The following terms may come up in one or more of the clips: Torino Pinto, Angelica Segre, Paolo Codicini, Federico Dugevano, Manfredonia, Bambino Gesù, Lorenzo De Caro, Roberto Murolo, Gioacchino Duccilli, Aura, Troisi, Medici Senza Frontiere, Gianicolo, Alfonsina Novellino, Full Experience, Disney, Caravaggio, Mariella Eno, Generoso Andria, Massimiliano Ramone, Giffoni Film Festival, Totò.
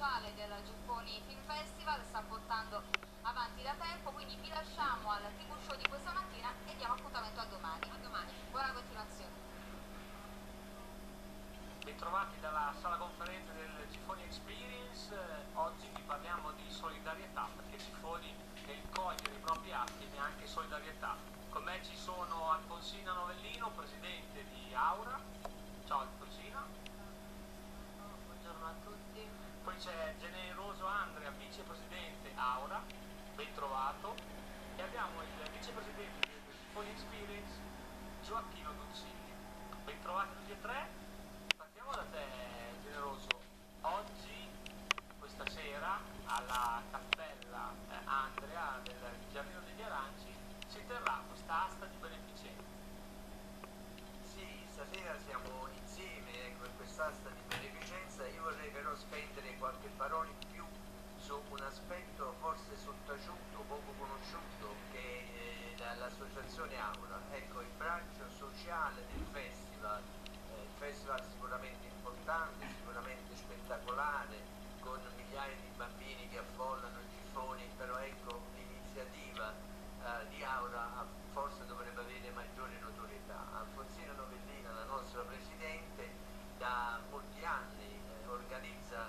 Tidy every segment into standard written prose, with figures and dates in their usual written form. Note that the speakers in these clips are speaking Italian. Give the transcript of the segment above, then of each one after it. speciale del Giffoni Film Festival sta portando avanti da tempo, quindi vi lasciamo al TV show di questa mattina e diamo appuntamento a domani. A domani. Buona continuazione. Bentrovati dalla sala conferenze del Giffoni Experience. Oggi vi parliamo di solidarietà, perché Giffoni nel cogliere i propri atti e anche solidarietà. Con me ci sono Alfonsina Novellino, presidente di Aura. Ciao Alfonsina. A tutti. Poi c'è Generoso Andria, vicepresidente Aura, ben trovato, e abbiamo il vicepresidente del Full Experience, Gioacchino Duccilli. Ben trovati tutti e tre. Partiamo da te, Generoso. Oggi, questa sera, alla cappella Andria del Giardino degli Aranci si terrà questa asta di beneficenza. Sì, stasera siamo insieme con quest'asta di beneficenza. Io vorrei però spendere qualche parola in più su un aspetto forse sottaciuto, poco conosciuto, che è dall'associazione Aura. Ecco, il braccio sociale del festival, il festival sicuramente importante, sicuramente spettacolare, con migliaia di bambini che affollano i Giffoni, però ecco, l'iniziativa di Aura forse dovrebbe avere maggiore notorietà. Alfonsina Novellina, la nostra presidente, da molti anni organizza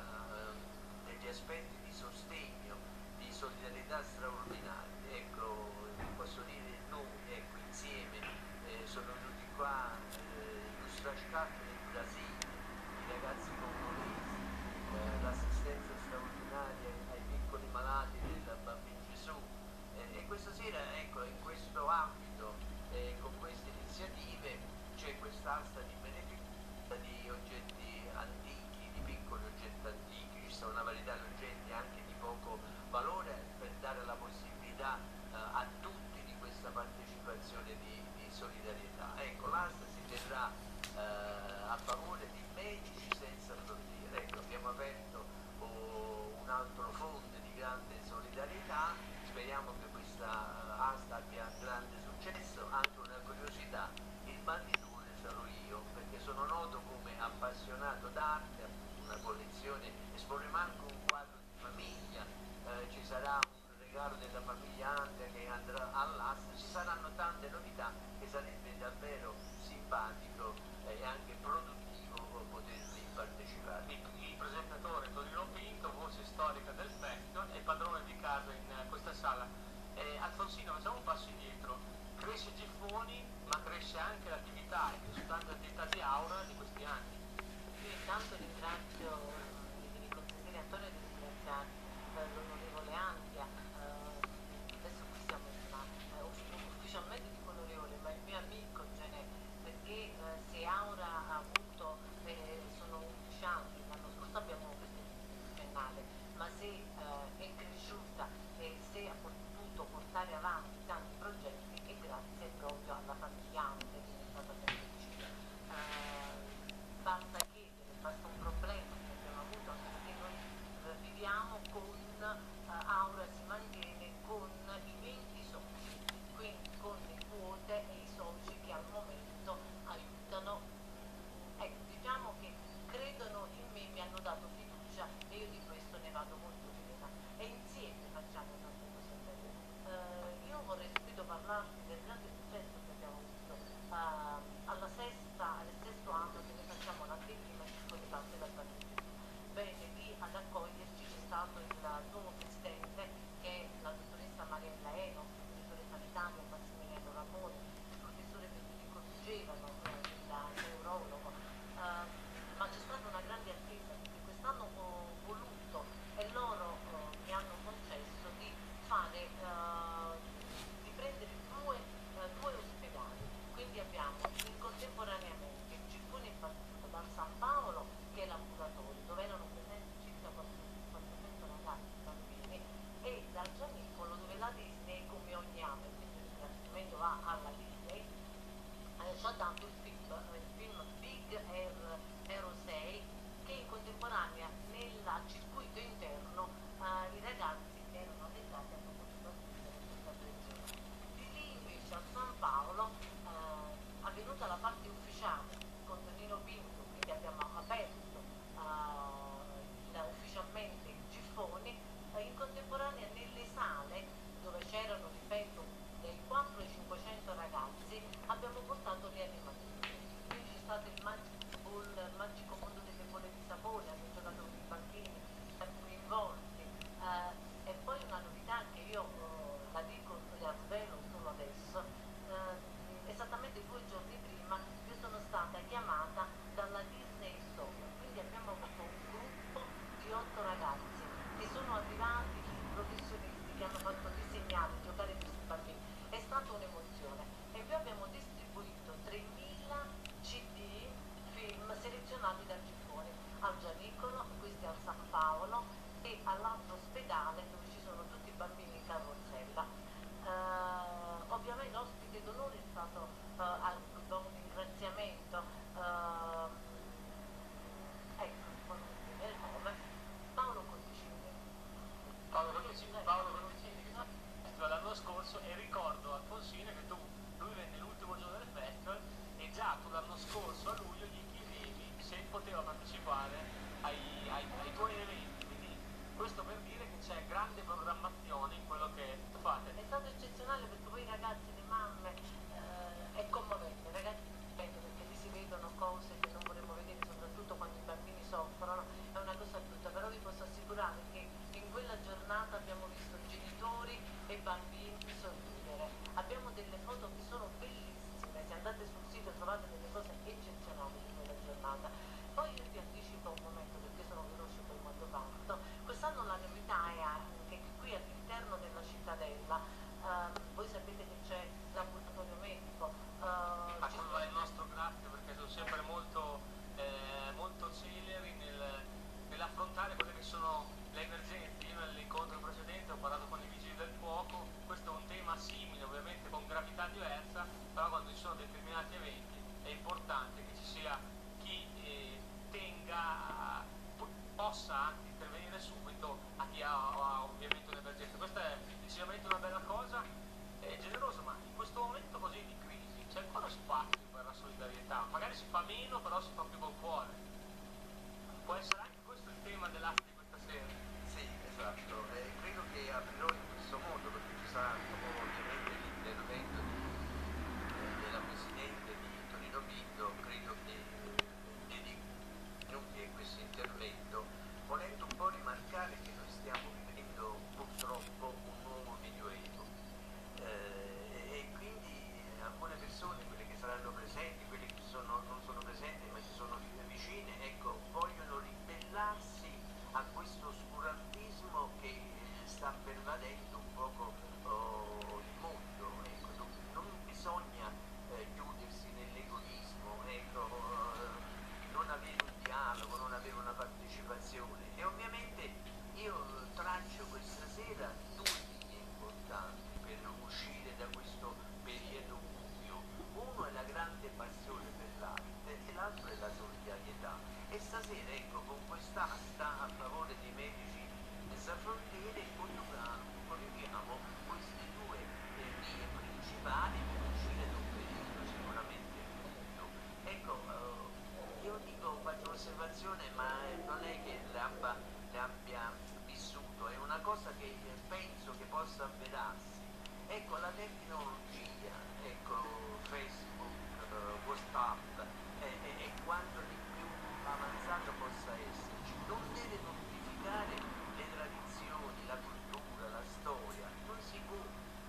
degli aspetti di sostegno, di solidarietà straordinari. Ecco, posso dire noi, ecco, insieme sono venuti qua illustrati del Brasile, i ragazzi congolesi, l'assistenza straordinaria ai piccoli malati del Bambino Gesù. E questa sera, ecco, in questo ambito, con queste iniziative, c'è quest'asta di beneficenza, di oggetti antichi, di piccoli oggetti antichi. Ci sono una varietà di oggetti anche di poco valore per dare la possibilità a tutti di questa partecipazione di solidarietà. Ecco, l'asta si terrà a favore di Medici Senza Frontiere. Ecco, abbiamo aperto un altro fonte di grande solidarietà. Speriamo che questa asta abbia grande successo. Anche una curiosità, il banditore sarò io, perché sono noto come appassionato d'arte, una collezione, esporremo anche un quadro di famiglia, ci sarà un regalo della famiglia Andria che andrà all'asta, ci saranno tante novità che sarebbe davvero simpatico e anche produttivo potervi partecipare. Il presentatore Torino Pinto, voce storica del festival e padrone di casa in questa sala. Alfonsino, facciamo un passo indietro. Cresce Giffoni, ma cresce anche l'attività, e soltanto l'attività di Aura di questi anni. Io intanto ringrazio il consigliatore e l'onorevole Andria. Adesso qui siamo in un ufficio medico onorevole, ma il mio amico, perché se Aura ha avuto, sono 11 anni, l'anno scorso abbiamo questo penale, ma se è cresciuta e se ha potuto portare avanti tanti progetti, grazie proprio alla famiglia Andria che è stata felice. Basta un problema che abbiamo avuto, perché noi viviamo con Aura, si mantiene con i 20 soci, quindi con le quote e i soci che al momento aiutano. Ecco, diciamo che credono in me, mi hanno dato fiducia e io di questo ne vado molto fiera. E insieme facciamo tante cose belle. Io vorrei subito parlarvi del grande successo che abbiamo avuto al sesto anno che noi facciamo la prima discoteca della famiglia. Bene, lì ad accoglierci c'è stato il nuovo presidente, che è la dottoressa Mariella Eno, il professore sanitario Massimiliano Ramone, il professore Federico Dugevano, il neurologo, ma c'è stata una grande attesa, perché quest'anno ho voluto e loro mi hanno concesso di fare, di prendere due ospedali. Quindi abbiamo contemporaneamente il Giffoni partito dal San Paolo, che è l'ambulatorio, dove erano presenti circa 400 ragazzi bambini, e dal Gianicolo, dove la Disney, come ogni anno, quindi l'ingraziamento va alla Disney, ci ha dato il film Big Air 06, che in contemporanea nel circuito interno i ragazzi erano legati hanno potuto assistere questa lezione. Di lì invece a San Paolo è avvenuta la parte ufficiale con Torino Pinto, quindi abbiamo aperto ufficialmente produzione, e poi abbiamo distribuito 3000 CD film selezionati da Giffoni al Gianicolo, questi al San Paolo e all'ospedale dove ci sono tutti i bambini in carrozzella. Ovviamente l'ospite d'onore è stato un ringraziamento, ecco, il nome Paolo Codicini. L'anno scorso, e ricordo Alfonsina che lui venne l'ultimo giorno del festival e già tu l'anno scorso a luglio gli chiedevi se poteva partecipare ai tuoi eventi, quindi questo per dire che c'è grande programmazione in quello che fate. È stato eccezionale perché voi ragazzi, le mamme, è commovente, ragazzi, perché lì si vedono cose che non vorremmo vedere, soprattutto quando i bambini soffrono, è una cosa brutta, però vi posso assicurare che in quella giornata abbiamo visto genitori e bambini sorridere. Abbiamo delle foto che sono bellissime, se andate sul sito trovate delle cose eccezionali di quella giornata. Poi io vi anticipo un momento perché sono veloce per quanto fatto. Quest'anno la novità è anche che qui all'interno della cittadella, voi sapete che c'è l'ambulatorio medico. Ma quello è il nostro grazie, perché sono sempre molto celeri nell'affrontare quelle che sono le emergenze. Io nell'incontro precedente ho parlato con i vigili del fuoco, questo è un tema simile, ovviamente con gravità diversa, però quando ci sono determinati eventi è importante che ci sia chi possa anche intervenire subito a chi ha ovviamente un'emergenza. Questa è decisamente una bella cosa, è generosa, ma in questo momento così di crisi c'è ancora spazio per la solidarietà, magari si fa meno però si fa più col cuore. Può essere anche questo il tema dell'arte di questa sera? Sì, esatto. Credo che aprirò in questo modo, perché ci sarà ovviamente l'intervento della Presidente di Torino Pinto. Credo che questo intervento, volendo un po' rimarcare che noi stiamo vivendo purtroppo un nuovo medioevo, e quindi alcune persone, quelle che saranno presenti, quelle che non sono presenti ma ci sono vicine, ecco, vogliono ribellarsi a questo oscurantismo che sta pervadendo un poco il mondo, ecco. Non bisogna chiudersi nell'egoismo, ecco, non avere un dialogo, non avere una partecipazione. E ovviamente io traccio questa sera due linee importanti per uscire da questo periodo buio. Uno è la grande passione per l'arte e l'altro è la solidarietà. E stasera, ecco, con quest'asta a favore dei Medici Senza Frontiere coniughiamo queste due linee principali per uscire da un periodo sicuramente buio. Ecco, io dico, faccio un'osservazione, ma non è che l'abbia vissuto, è una cosa che penso che possa avverarsi. Ecco, la tecnologia, ecco, Facebook, WhatsApp e quanto di più avanzato possa esserci, non deve mortificare le tradizioni, la cultura, la storia. Non si può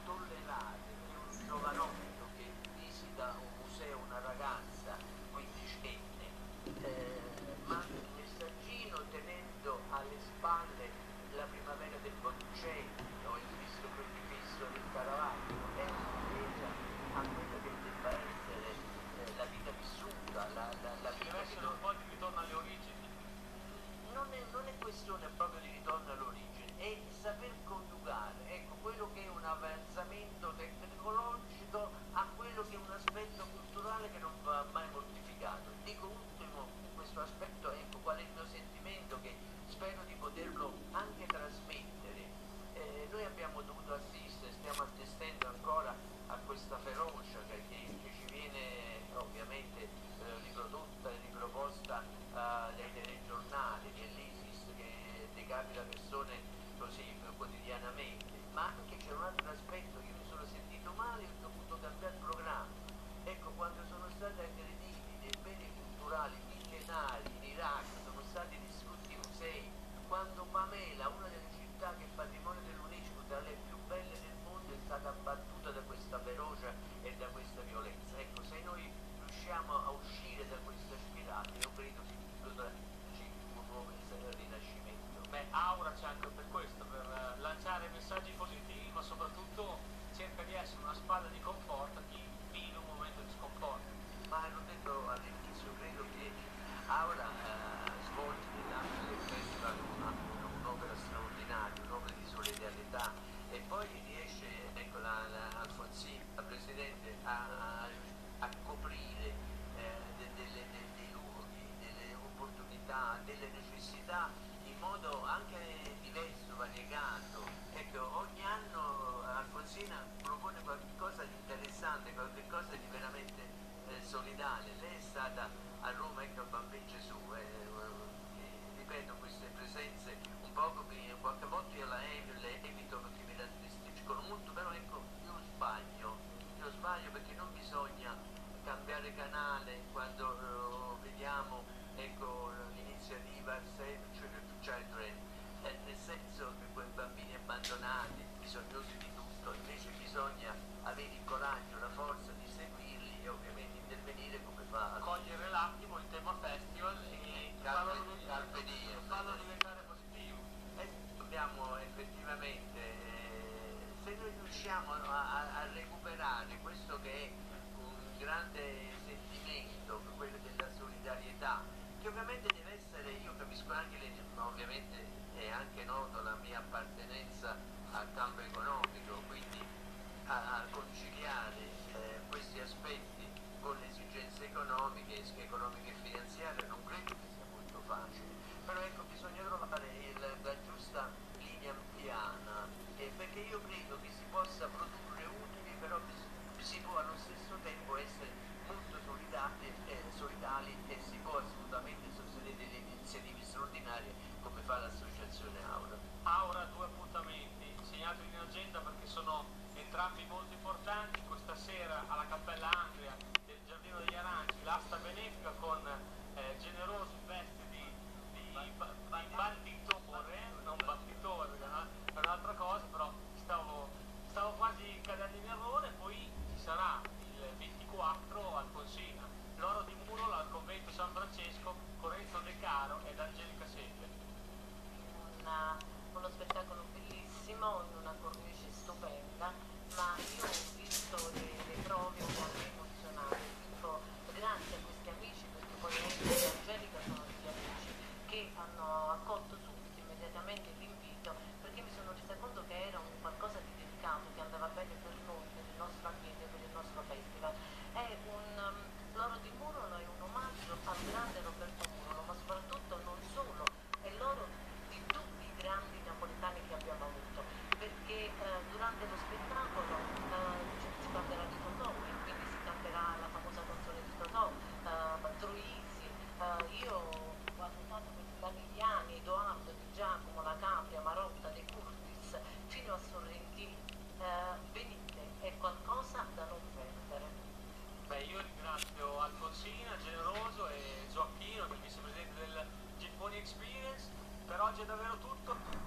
tollerare che un giovanotto che visita un museo, una ragazza quindicenne, manda un messaggino tenendo alle spalle la primavera del Boncenno, il Cristo crocifisso del Caravaggio, è un'idea a quella che debba essere la vita vissuta, la vita vissuta. Un po' di ritorno alle origini. Non è questione proprio di ritorno all'origine, è saper coniugare, ecco, quello che è un avanzamento tecnologico a quello che è un aspetto culturale che non va mai mortificato. Dico ultimo questo aspetto, ecco, qual è il mio sentimento che spero di poterlo anche trasmettere. Noi abbiamo dovuto assistere, stiamo assistendo ancora a questa ferocia che ci viene ovviamente riprodotta e riproposta dai telegiornali, dell'ISIS che decapita persone così quotidianamente, ma anche c'è un altro aspetto che mi sono sentito male e ho dovuto cambiare programma. Ecco, quando sono stati aggrediti dei beni culturali millenari in Iraq, sono stati distrutti musei, quando Pamela, una delle città che è patrimonio dell'UNESCO, tra le più belle del mondo, è stata abbattuta da questa ferocia e da questa violenza. Ecco, se noi riusciamo a uscire da questa spirale, io credo che ci sia un rinascimento. Beh, Aura c'è anche per questo, per lanciare messaggi positivi, ma soprattutto cerca di essere una spalla di conforto che non bisogna cambiare canale quando vediamo, ecco, l'inizio arriva al 6, cioè il 3, nel senso che quei bambini abbandonati, bisognosi di tutto, invece bisogna avere il coraggio, la forza di seguirli e ovviamente intervenire come fa. Cogliere l'attimo, il tema festival e farlo diventare positivo. E dobbiamo effettivamente, se noi riusciamo a recuperare questo che è un grande sentimento, quello della solidarietà, che ovviamente deve essere, io capisco anche, ma ovviamente è anche noto la mia appartenenza al campo economico, quindi a conciliare questi aspetti con le esigenze economiche e finanziarie non credo che sia molto facile, però ecco, bisogna trovare la giusta linea piana, perché io credo che si possa produrre utili, però si può allo stesso tempo essere molto solidali e si può assolutamente sostenere le iniziative straordinarie come fa l'associazione Aura. Aura, 2 appuntamenti, segnatevi in agenda perché sono entrambi molto importanti. Questa sera alla Cappella Andria del Giardino degli Aranci, l'asta benefica con generosi vesti di banditore, non banditore, è un'altra cosa, però stavo quasi cadendo in errore. Poi ci sarà il 24 Alfonsina, l'oro di Muro al convento San Francesco, Lorenzo De Caro ed Angelica Segre. Uno spettacolo bellissimo, in una cornice stupenda, ma io ho visto le prove un po' emozionali, dico grazie a questi amici, perché poi Lorenzo e Angelica sono degli amici che hanno accolto subito, immediatamente l'invito, perché mi sono resa conto che era un qualcosa di delicato, che andava bene per noi, per il nostro ambiente, per il nostro festival. L'oro di Murolo è un omaggio al grande Roberto Murolo, ma soprattutto non solo, è l'oro di tutti i grandi napoletani che abbiamo avuto, perché durante lo spettacolo si parlerà di Totò, e quindi si canterà la famosa canzone di Totò, Troisi, io ho ascoltato questi Banigliani, Edoardo, Di Giacomo, La Capria, Marotta, De Curtis, fino a Sorrentini. Venite, è qualcosa da non perdere. Beh, io ringrazio Alfonsina, Generoso e Gioacchino, il vicepresidente del Giffoni Experience. Per oggi è davvero tutto.